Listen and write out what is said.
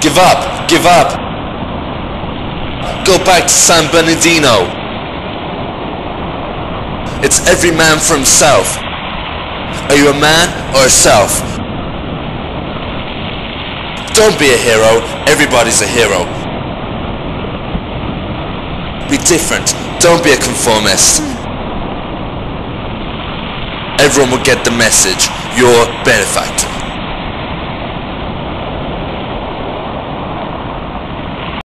Give up! Give up! Go back to San Bernardino. It's every man for himself. Are you a man or a self? Don't be a hero. Everybody's a hero. Be different. Don't be a conformist. Everyone will get the message. You're a benefactor.